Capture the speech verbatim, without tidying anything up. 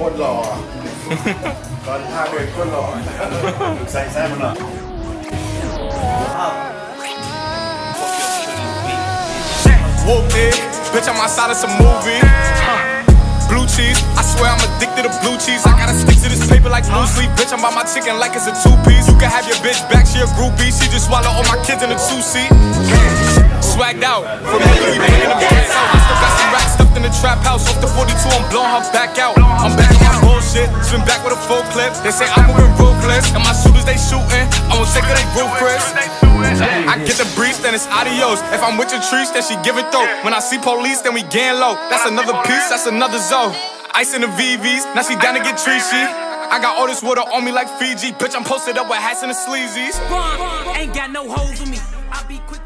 โคตรหล่อตอนท่าเดินโคตรหล่อใส่แซ่บมันหรอWoke dick, bitch I'm outside of some movie huh. Blue cheese, I swear I'm addicted to blue cheese I gotta stick to this paper like blue sleep Bitch I'm by my chicken like it's a two-piece You can have your bitch back, she a groupie She just swallow all my kids in a two-seat Swagged out, from Hillary to in the brand out I still got some racks stuffed in the trap house Off the forty-two, I'm blowing her back out I'm back on my bullshit, swim back with a full clip They say I'm moving ruthless, and my shooters they shooting I won't take her, they roof Chris I get the breeze, then it's adios If I'm with your trees, then she give it though When I see police, then we gang low That's another piece, that's another zone Ice in the V Vs, now she down to get treachy I got all this water on me like Fiji Bitch, I'm posted up with hats and the sleazies Ain't got no hoes with me I be quick